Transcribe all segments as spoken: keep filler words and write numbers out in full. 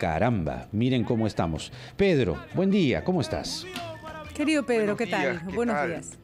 Caramba, miren cómo estamos. Pedro, buen día, ¿cómo estás? Querido Pedro, ¿qué tal? Buenos días.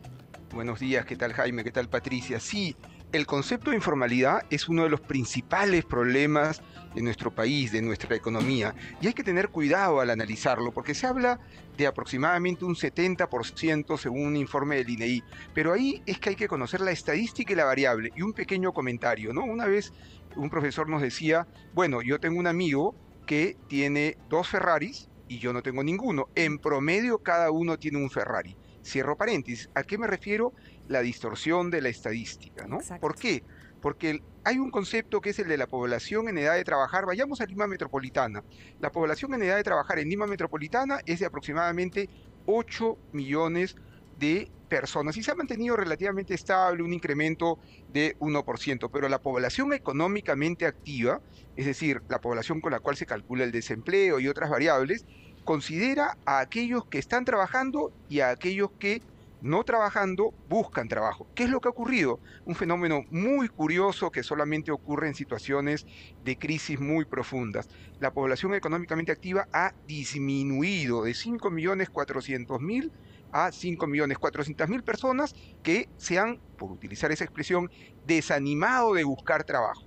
Buenos días, ¿qué tal Jaime? ¿Qué tal Patricia? Sí, el concepto de informalidad es uno de los principales problemas de nuestro país, de nuestra economía, y hay que tener cuidado al analizarlo, porque se habla de aproximadamente un setenta por ciento según un informe del I N E I, pero ahí es que hay que conocer la estadística y la variable. Y un pequeño comentario, ¿no? Una vez un profesor nos decía, bueno, yo tengo un amigo que tiene dos Ferraris y yo no tengo ninguno. En promedio cada uno tiene un Ferrari. Cierro paréntesis. ¿A qué me refiero? La distorsión de la estadística, ¿no? Exacto. ¿Por qué? Porque hay un concepto que es el de la población en edad de trabajar. Vayamos a Lima Metropolitana. La población en edad de trabajar en Lima Metropolitana es de aproximadamente ocho millones de personas y se ha mantenido relativamente estable, un incremento de uno por ciento, pero la población económicamente activa, es decir, la población con la cual se calcula el desempleo y otras variables, considera a aquellos que están trabajando y a aquellos que no trabajando buscan trabajo. ¿Qué es lo que ha ocurrido? Un fenómeno muy curioso que solamente ocurre en situaciones de crisis muy profundas. La población económicamente activa ha disminuido de cinco millones cuatrocientos mil a cinco millones cuatrocientas mil personas que se han, por utilizar esa expresión, desanimado de buscar trabajo.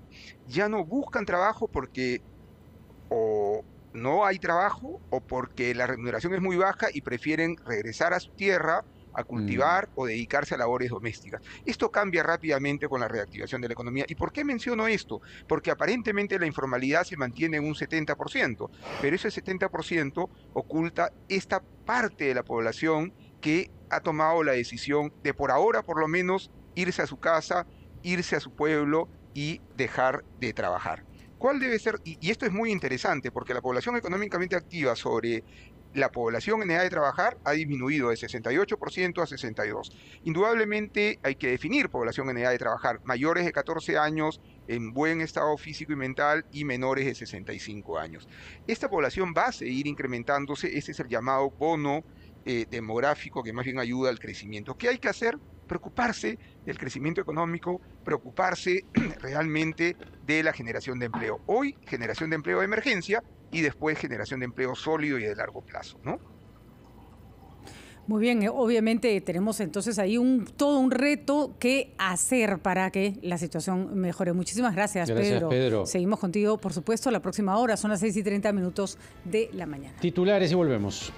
Ya no buscan trabajo porque o no hay trabajo o porque la remuneración es muy baja y prefieren regresar a su tierra a cultivar mm. o dedicarse a labores domésticas. Esto cambia rápidamente con la reactivación de la economía. ¿Y por qué menciono esto? Porque aparentemente la informalidad se mantiene en un setenta por ciento, pero ese setenta por ciento oculta esta parte de la población que ha tomado la decisión de por ahora, por lo menos, irse a su casa, irse a su pueblo y dejar de trabajar. ¿Cuál debe ser? Y, y esto es muy interesante porque la población económicamente activa sobre la población en edad de trabajar ha disminuido de sesenta y ocho por ciento a sesenta y dos por ciento. Indudablemente hay que definir población en edad de trabajar, mayores de catorce años, en buen estado físico y mental, y menores de sesenta y cinco años. Esta población va a seguir incrementándose, ese es el llamado bono eh, demográfico que más bien ayuda al crecimiento. ¿Qué hay que hacer? Preocuparse del crecimiento económico, preocuparse realmente de la generación de empleo. Hoy, generación de empleo de emergencia, y después generación de empleo sólido y de largo plazo, ¿no? Muy bien, obviamente tenemos entonces ahí un todo un reto que hacer para que la situación mejore. Muchísimas gracias, gracias Pedro. Pedro. Seguimos contigo, por supuesto, a la próxima hora. Son las seis y treinta minutos de la mañana. Titulares y volvemos.